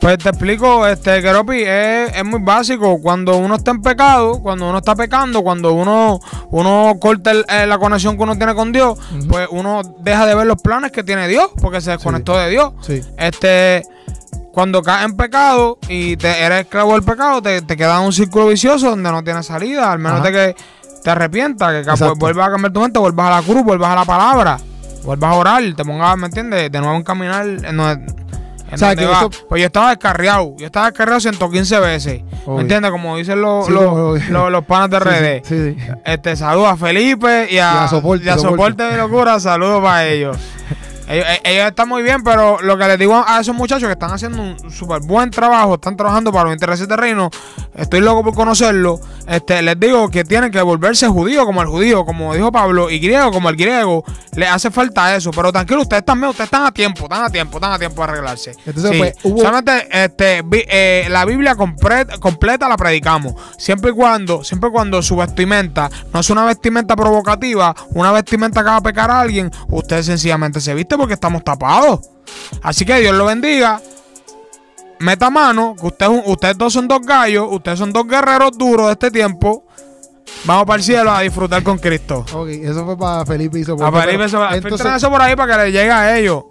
Pues te explico, Keropi, es muy básico. Cuando uno está en pecado, cuando uno está pecando, cuando uno corta la conexión que uno tiene con Dios, pues uno deja de ver los planes que tiene Dios, porque se desconectó de Dios. Cuando caes en pecado y eres esclavo del pecado, te queda en un círculo vicioso donde no tienes salida, al menos de que te arrepientas, que vuelvas a cambiar tu mente, vuelvas a la cruz, vuelvas a la palabra, vuelvas a orar, te pongas, ¿me entiendes? De nuevo en caminar. O sea, que eso... Pues yo estaba descarriado 115 veces. Obvio. ¿Me entiendes? Como dicen los panas de redes. Sí. Saludos a Felipe y a Soporte de Locura, saludos para ellos. Ellos están muy bien, pero lo que les digo a esos muchachos que están haciendo un súper buen trabajo, están trabajando para los intereses del reino, estoy loco por conocerlo, les digo que tienen que volverse judíos como el judío, como dijo Pablo, y griego como el griego, les hace falta eso, pero tranquilo, ustedes están a tiempo, de arreglarse. Entonces, sí, pues, solamente la Biblia completa la predicamos, siempre y cuando su vestimenta no es una vestimenta provocativa, una vestimenta que va a pecar a alguien, ustedes sencillamente se visten porque estamos tapados. Así que Dios lo bendiga. Meta mano, que ustedes dos son dos gallos, ustedes son dos guerreros duros de este tiempo. Vamos para el cielo a disfrutar con Cristo. Ok, eso fue para Felipe y Soporte. A Felipe y Soporte. Filtren eso por ahí para que le llegue a ellos.